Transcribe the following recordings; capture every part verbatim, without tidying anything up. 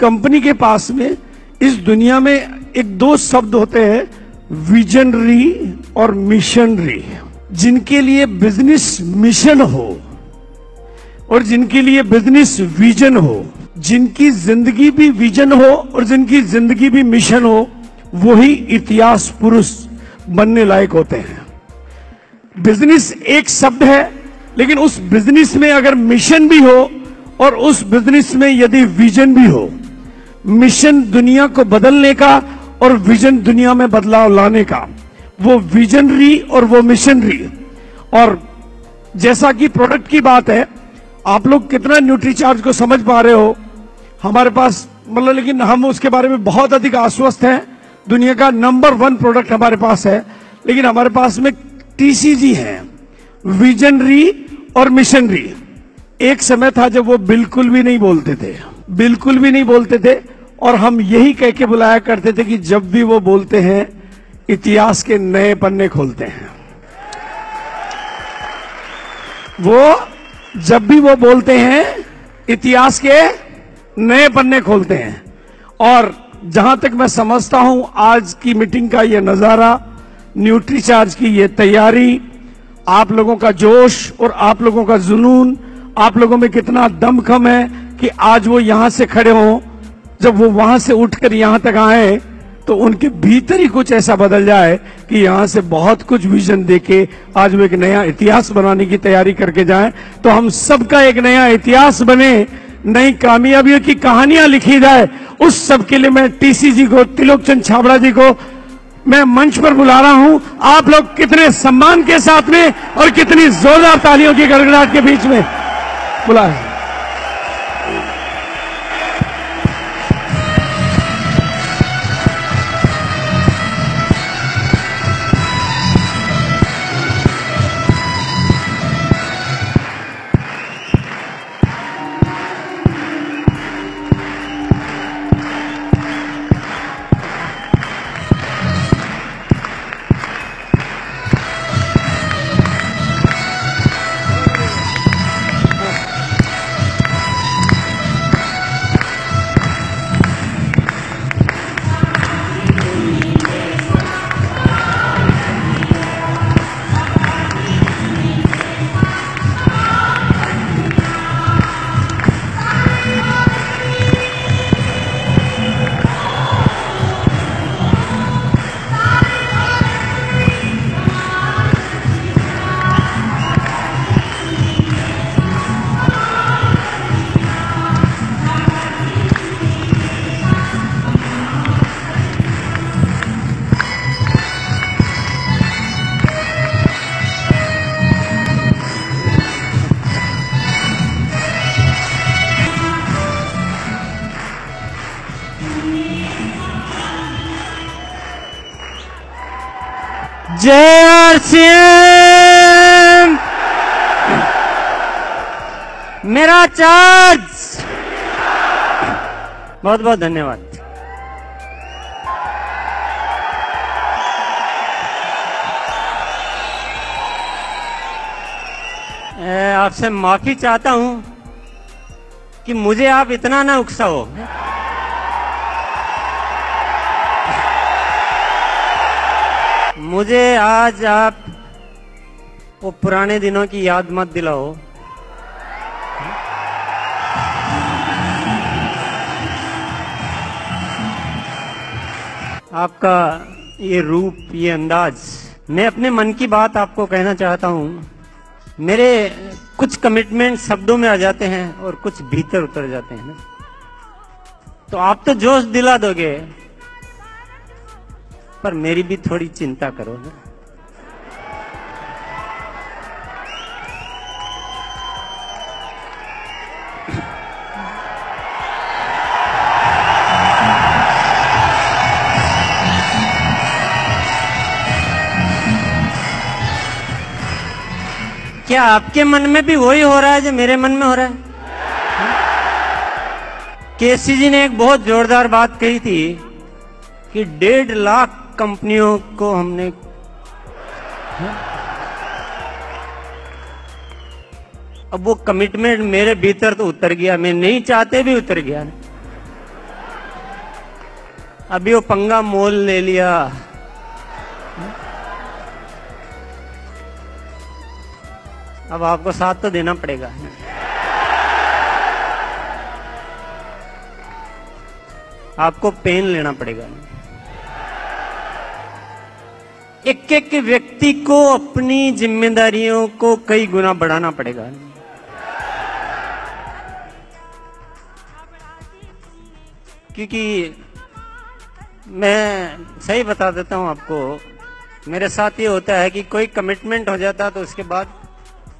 Company के पास में इस दुनिया में एक दो शब्द होते हैं, विजनरी और मिशनरी, जिनके लिए बिजनेस मिशन हो और जिनके लिए बिजनेस विजन हो, जिनकी जिंदगी भी विजन हो और जिनकी जिंदगी भी मिशन हो, वही इतिहास पुरुष बनने लायक होते हैं। बिजनेस एक शब्द है, लेकिन उस बिजनेस में अगर मिशन भी हो और उस बिजनेस में यदि विजन भी हो, मिशन दुनिया को बदलने का और विजन दुनिया में बदलाव लाने का, वो विजनरी और वो मिशनरी। और जैसा कि प्रोडक्ट की बात है, आप लोग कितना न्यूट्रीचार्ज को समझ पा रहे हो हमारे पास, मतलब लेकिन हम उसके बारे में बहुत अधिक आश्वस्त हैं। दुनिया का नंबर वन प्रोडक्ट हमारे पास है, लेकिन हमारे पास में टीसीजी है, विजनरी और मिशनरी। एक समय था जब वो बिल्कुल भी नहीं बोलते थे, बिल्कुल भी नहीं बोलते थे, और हम यही कह के बुलाया करते थे कि जब भी वो बोलते हैं, इतिहास के नए पन्ने खोलते हैं। वो जब भी वो बोलते हैं, इतिहास के नए पन्ने खोलते हैं। और जहां तक मैं समझता हूं, आज की मीटिंग का ये नजारा, न्यूट्रीचार्ज की ये तैयारी, आप लोगों का जोश और आप लोगों का जुनून, आप लोगों में कितना दमखम है कि आज वो यहां से खड़े हों, जब वो वहां से उठकर यहां तक आए तो उनके भीतर ही कुछ ऐसा बदल जाए कि यहां से बहुत कुछ विजन देके आज वो एक नया इतिहास बनाने की तैयारी करके जाएं। तो हम सबका एक नया इतिहास बने, नई कामयाबियों की कहानियां लिखी जाए, उस सब के लिए मैं टीसी जी को, त्रिलोकचंद छाबड़ा जी को मैं मंच पर बुला रहा हूं। आप लोग कितने सम्मान के साथ में और कितनी जोरदार तालियों की गड़गड़ाहट के बीच में बुलाए। जे आर सी एम मेरा चार्ज, बहुत बहुत धन्यवाद। आपसे माफी चाहता हूं कि मुझे आप इतना ना उकसाओ। मुझे आज आप वो पुराने दिनों की याद मत दिलाओ। आपका ये रूप, ये अंदाज, मैं अपने मन की बात आपको कहना चाहता हूं। मेरे कुछ कमिटमेंट शब्दों में आ जाते हैं और कुछ भीतर उतर जाते हैं, तो आप तो जोश दिला दोगे, पर मेरी भी थोड़ी चिंता करो ना। क्या आपके मन में भी वही हो रहा है जो मेरे मन में हो रहा है? केसी जी ने एक बहुत जोरदार बात कही थी कि डेढ़ लाख कंपनियों को हमने है? अब वो कमिटमेंट मेरे भीतर तो उतर गया, मैं नहीं चाहते भी उतर गया। अभी वो पंगा मोल ले लिया। अब आपको साथ तो देना पड़ेगा। आपको पेन लेना पड़ेगा। एक एक व्यक्ति को अपनी जिम्मेदारियों को कई गुना बढ़ाना पड़ेगा। क्योंकि मैं सही बता देता हूं आपको, मेरे साथ ये होता है कि कोई कमिटमेंट हो जाता है तो उसके बाद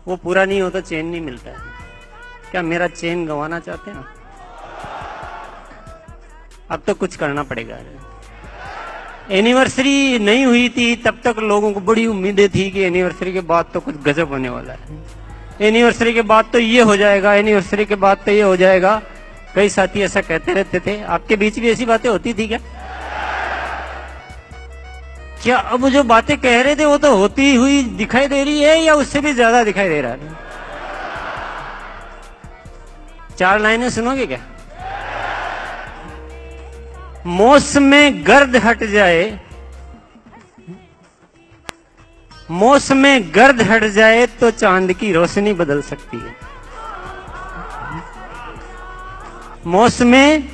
वो पूरा नहीं होता, चैन नहीं मिलता है। क्या मेरा चैन गंवाना चाहते हैं? अब तो कुछ करना पड़ेगा। एनिवर्सरी नहीं हुई थी तब तक लोगों को बड़ी उम्मीदें थी कि एनिवर्सरी के बाद तो कुछ गजब होने वाला है, एनिवर्सरी के बाद तो ये हो जाएगा, एनिवर्सरी के बाद तो ये हो जाएगा। कई साथी ऐसा कहते रहते थे। आपके बीच भी ऐसी बातें होती थी क्या? क्या अब जो बातें कह रहे थे वो तो होती हुई दिखाई दे रही है या उससे भी ज्यादा दिखाई दे रहा है? चार लाइनें सुनोगे क्या? मौसम में गर्द हट जाए, मौसम में गर्द हट जाए तो चांद की रोशनी बदल सकती है। मौसम में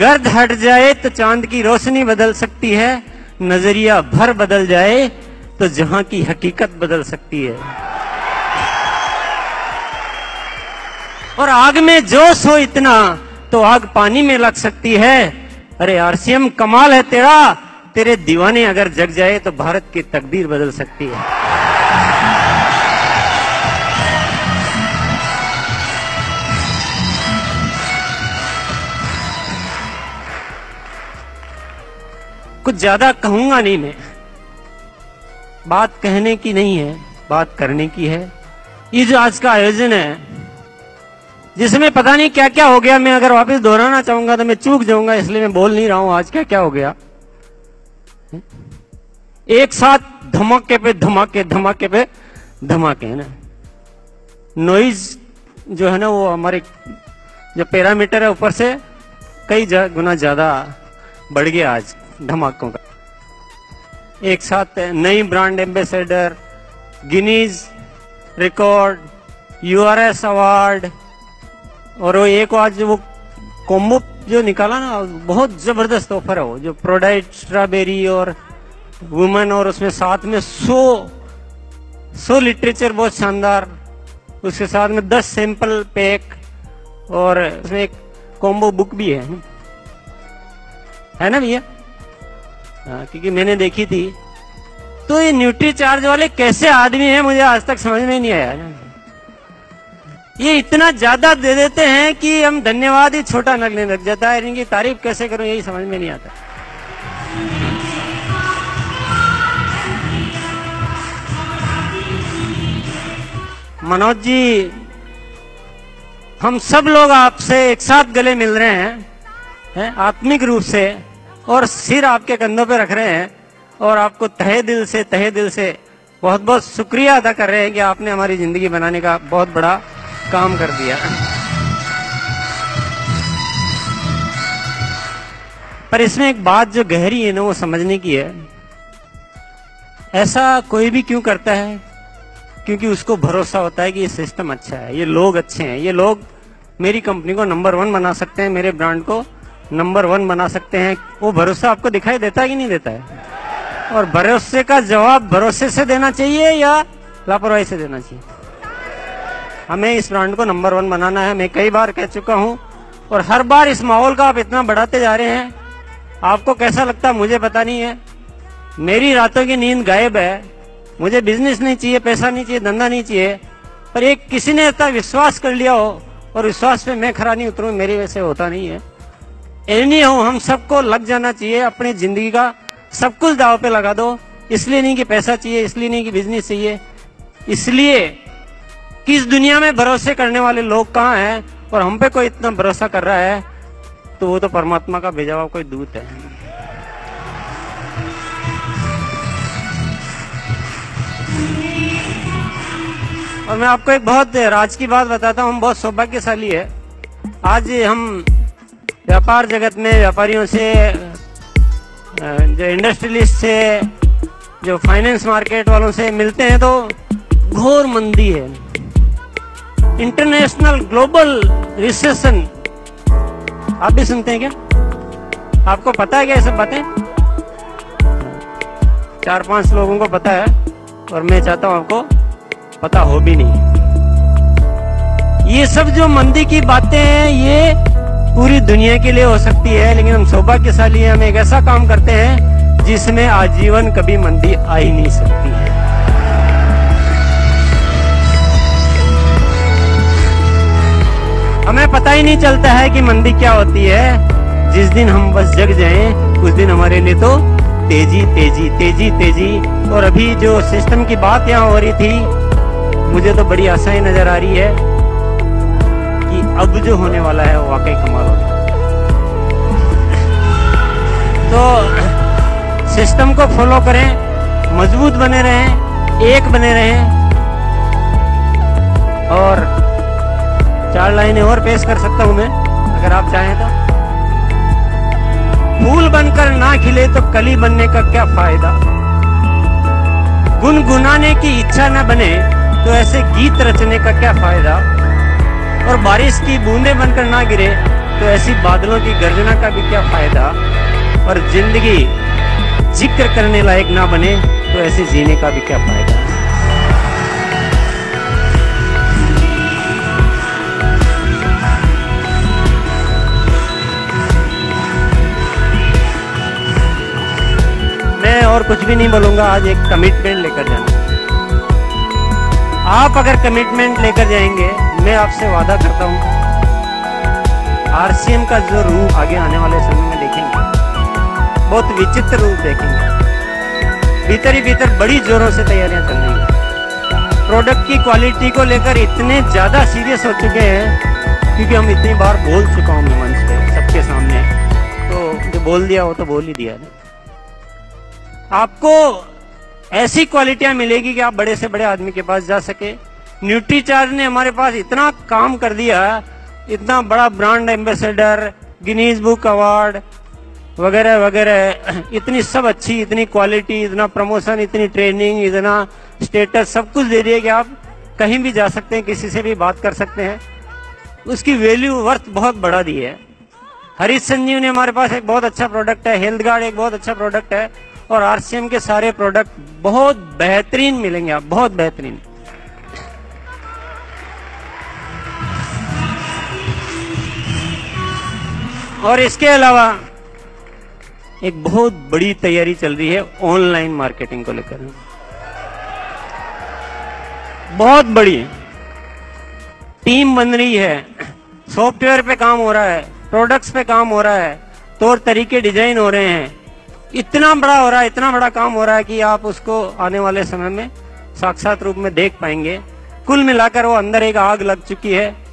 गर्द हट जाए तो चांद की रोशनी बदल सकती है। नजरिया भर बदल जाए तो जहां की हकीकत बदल सकती है। और आग में जोश हो इतना तो आग पानी में लग सकती है। अरे आरसीएम कमाल है तेरा, तेरे दीवाने अगर जग जाए तो भारत की तकदीर बदल सकती है। कुछ ज्यादा कहूंगा नहीं मैं। बात कहने की नहीं है, बात करने की है। ये जो आज का आयोजन है जिसमें पता नहीं क्या क्या हो गया, मैं अगर वापस दोहराना चाहूंगा तो मैं चूक जाऊंगा, इसलिए मैं बोल नहीं रहा हूं आज क्या क्या हो गया। एक साथ धमाके पे धमाके, धमाके पे धमाके, है ना। नॉइज जो है ना वो हमारे जो पैरामीटर है ऊपर से कई गुना ज्यादा बढ़ गया आज धमाकों का। एक साथ नई brand ambassador, Guinness record, URS award, और वो एक आज वो कॉम्बो जो निकाला ना, बहुत जबरदस्त ऑफर है वो, जो प्रोडाइट स्ट्रॉबेरी और वुमेन और उसमें साथ में सौ सौ लिटरेचर, बहुत शानदार। उसके साथ में दस सैंपल पैक और उसमें एक कॉम्बो बुक भी है, है ना भैया? हाँ, क्योंकि मैंने देखी थी। तो ये न्यूट्री-चार्ज वाले कैसे आदमी हैं मुझे आज तक समझ में नहीं आया। ये इतना ज्यादा दे देते हैं कि हम धन्यवाद ही छोटा लगने लग जाता है। इनकी तारीफ कैसे करूं यही समझ में नहीं आता। मनोज जी, हम सब लोग आपसे एक साथ गले मिल रहे हैं, हैं आत्मिक रूप से, और सिर आपके कंधों पे रख रहे हैं और आपको तहे दिल से तहे दिल से बहुत बहुत शुक्रिया अदा कर रहे हैं कि आपने हमारी जिंदगी बनाने का बहुत बड़ा काम कर दिया। पर इसमें एक बात जो गहरी है ना वो समझने की है। ऐसा कोई भी क्यों करता है? क्योंकि उसको भरोसा होता है कि ये सिस्टम अच्छा है, ये लोग अच्छे हैं, ये लोग मेरी कंपनी को नंबर वन बना सकते हैं, मेरे ब्रांड को नंबर वन बना सकते हैं। वो भरोसा आपको दिखाई देता है कि नहीं देता है? और भरोसे का जवाब भरोसे से देना चाहिए या लापरवाही से देना चाहिए? हमें इस ब्रांड को नंबर वन बनाना है। मैं कई बार कह चुका हूं और हर बार इस माहौल का आप इतना बढ़ाते जा रहे हैं। आपको कैसा लगता है मुझे पता नहीं है। मेरी रातों की नींद गायब है। मुझे बिजनेस नहीं चाहिए, पैसा नहीं चाहिए, धंधा नहीं चाहिए, पर एक किसी ने इतना विश्वास कर लिया हो और विश्वास पे मैं खरा नहीं उतरूँ, मेरी वजह से होता नहीं है। एनी हो, हम सबको लग जाना चाहिए, अपनी जिंदगी का सब कुछ दाव पे लगा दो। इसलिए नहीं कि पैसा चाहिए, इसलिए नहीं कि बिजनेस चाहिए, इसलिए कि इस दुनिया में भरोसे करने वाले लोग कहाँ हैं। और हम पे कोई इतना भरोसा कर रहा है तो वो तो परमात्मा का भेजा हुआ कोई दूत है। और मैं आपको एक बहुत राज की बात बताता हूँ, हम बहुत सौभाग्यशाली है। आज हम व्यापार जगत में व्यापारियों से जो इंडस्ट्रियलिस्ट से, जो फाइनेंस मार्केट वालों से मिलते हैं तो घोर मंदी है। इंटरनेशनल ग्लोबल रिसेशन, आप भी सुनते हैं क्या? आपको पता है क्या ये सब बातें? चार पांच लोगों को पता है और मैं चाहता हूं आपको पता हो भी नहीं। ये सब जो मंदी की बातें हैं ये पूरी दुनिया के लिए हो सकती है, लेकिन हम सौभाग्यशाली हैं, हम एक ऐसा काम करते हैं जिसमें आजीवन कभी मंदी आ ही नहीं सकती है। हमें पता ही नहीं चलता है कि मंदी क्या होती है। जिस दिन हम बस जग जाएं उस दिन हमारे लिए तो तेजी तेजी तेजी तेजी। और अभी जो सिस्टम की बात यहाँ हो रही थी, मुझे तो बड़ी आशाएं नजर आ रही है कि अब जो होने वाला है वो वाकई कमाल होगा। तो सिस्टम को फॉलो करें, मजबूत बने रहें, एक बने रहें। और चार लाइनें और पेश कर सकता हूं मैं अगर आप चाहें तो। फूल बनकर ना खिले तो कली बनने का क्या फायदा, गुनगुनाने की इच्छा ना बने तो ऐसे गीत रचने का क्या फायदा, और बारिश की बूंदें बनकर ना गिरे तो ऐसी बादलों की गर्जना का भी क्या फायदा, और जिंदगी जिक्र करने लायक ना बने तो ऐसे जीने का भी क्या फायदा। और कुछ भी नहीं बोलूंगा, आज एक कमिटमेंट लेकर जाना। आप अगर कमिटमेंट लेकर जाएंगे, मैं आपसे वादा करता हूं आरसीएम का जो रूप आगे आने वाले समय में देखेंगे, बहुत विचित्र रूप देखेंगे। भीतर ही भीतर बड़ी जोरों से तैयारियां चल रही है। प्रोडक्ट की क्वालिटी को लेकर इतने ज्यादा सीरियस हो चुके हैं, क्योंकि हम इतनी बार बोल चुका हूं मंच पे सबके सामने, तो जो बोल दिया वो तो बोल ही दिया है। आपको ऐसी क्वालिटियां मिलेगी कि आप बड़े से बड़े आदमी के पास जा सके। न्यूट्री-चार्ज ने हमारे पास इतना काम कर दिया, इतना बड़ा brand ambassador, Guinness book award वगैरह वगैरह, इतनी सब अच्छी, इतनी क्वालिटी, इतना प्रमोशन, इतनी ट्रेनिंग, इतना स्टेटस, सब कुछ दे दिए कि आप कहीं भी जा सकते हैं, किसी से भी बात कर सकते हैं। उसकी वैल्यू वर्थ बहुत बढ़ा दी है। हरीश संजीव ने हमारे पास एक बहुत अच्छा प्रोडक्ट है, हेल्थ गार्ड एक बहुत अच्छा प्रोडक्ट है, और आरसीएम के सारे प्रोडक्ट बहुत बेहतरीन मिलेंगे आप, बहुत बेहतरीन। और इसके अलावा एक बहुत बड़ी तैयारी चल रही है ऑनलाइन मार्केटिंग को लेकर, बहुत बड़ी टीम बन रही है। सॉफ्टवेयर पे काम हो रहा है, प्रोडक्ट्स पे काम हो रहा है, तौर तरीके डिजाइन हो रहे हैं। इतना बड़ा हो रहा है, इतना बड़ा काम हो रहा है कि आप उसको आने वाले समय में साक्षात रूप में देख पाएंगे। कुल मिलाकर वो अंदर एक आग लग चुकी है।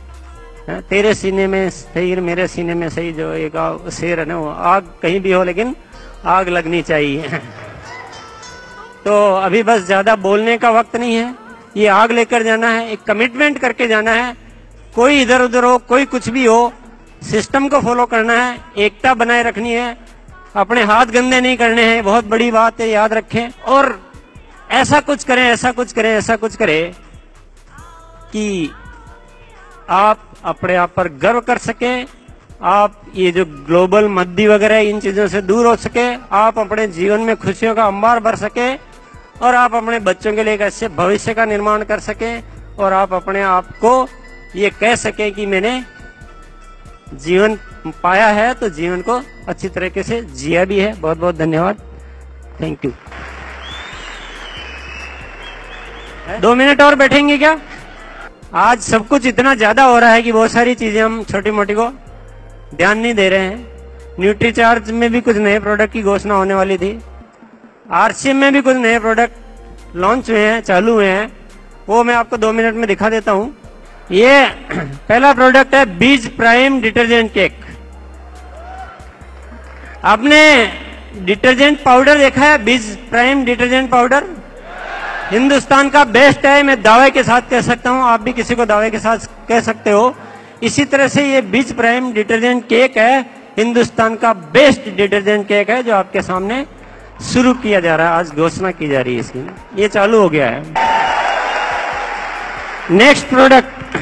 तेरे सीने में सही, मेरे सीने में सही, जो एक आग, शेर है ना, वो आग कहीं भी हो लेकिन आग लगनी चाहिए। तो अभी बस ज्यादा बोलने का वक्त नहीं है, ये आग लेकर जाना है, एक कमिटमेंट करके जाना है। कोई इधर उधर हो, कोई कुछ भी हो, सिस्टम को फॉलो करना है, एकता बनाए रखनी है, अपने हाथ गंदे नहीं करने हैं, बहुत बड़ी बात है, याद रखें। और ऐसा कुछ करें, ऐसा कुछ करें, ऐसा कुछ करें कि आप अपने आप पर गर्व कर सकें, आप ये जो ग्लोबल मंदी वगैरह इन चीजों से दूर हो सके, आप अपने जीवन में खुशियों का अंबार भर सके, और आप अपने बच्चों के लिए एक अच्छे भविष्य का निर्माण कर सकें, और आप अपने आप को ये कह सकें कि मैंने जीवन पाया है तो जीवन को अच्छी तरीके से जिया भी है। बहुत बहुत धन्यवाद, थैंक यू। दो मिनट और बैठेंगे क्या? आज सब कुछ इतना ज्यादा हो रहा है कि बहुत सारी चीजें हम छोटी मोटी को ध्यान नहीं दे रहे हैं। न्यूट्री-चार्ज में भी कुछ नए प्रोडक्ट की घोषणा होने वाली थी, आरसीएम में भी कुछ नए प्रोडक्ट लॉन्च हुए हैं, चालू हुए हैं, वो मैं आपको दो मिनट में दिखा देता हूँ। ये पहला प्रोडक्ट है बीज प्राइम डिटर्जेंट केक। आपने डिटर्जेंट पाउडर देखा है, बीज प्राइम डिटर्जेंट पाउडर हिंदुस्तान का बेस्ट है, मैं दावे के साथ कह सकता हूं, आप भी किसी को दावे के साथ कह सकते हो। इसी तरह से ये बीज प्राइम डिटर्जेंट केक है, हिंदुस्तान का बेस्ट डिटर्जेंट केक है जो आपके सामने शुरू किया जा रहा है, आज घोषणा की जा रही है इसकी, ये चालू हो गया है। नेक्स्ट प्रोडक्ट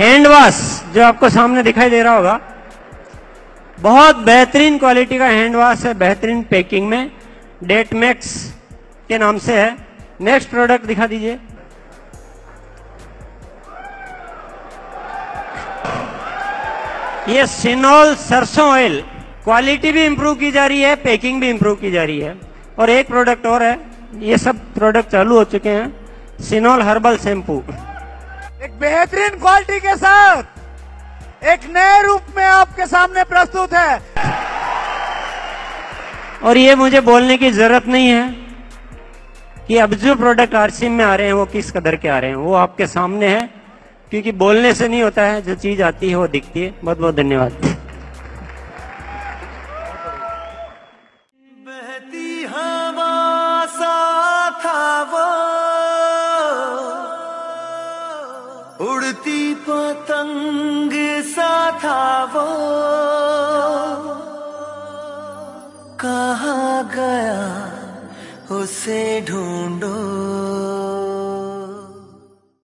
हैंड वॉश, जो आपको सामने दिखाई दे रहा होगा, बहुत बेहतरीन क्वालिटी का हैंड वॉश है, बेहतरीन पैकिंग में, डेटमैक्स के नाम से है। नेक्स्ट प्रोडक्ट दिखा दीजिए, ये सिनोल सरसों ऑयल, क्वालिटी भी इंप्रूव की जा रही है, पैकिंग भी इंप्रूव की जा रही है। और एक प्रोडक्ट और है, ये सब प्रोडक्ट चालू हो चुके हैं, सिनोल हर्बल शैम्पू। एक बेहतरीन क्वालिटी के साथ एक नए रूप में आपके सामने प्रस्तुत है। और ये मुझे बोलने की जरूरत नहीं है कि अब जो प्रोडक्ट आरसीएम में आ रहे हैं वो किस कदर के आ रहे हैं, वो आपके सामने है, क्योंकि बोलने से नहीं होता है, जो चीज आती है वो दिखती है। बहुत बहुत धन्यवाद। बहती हवा सा था वो, उड़ती पतंग सा था वो, कहाँ गया उसे ढूंढो।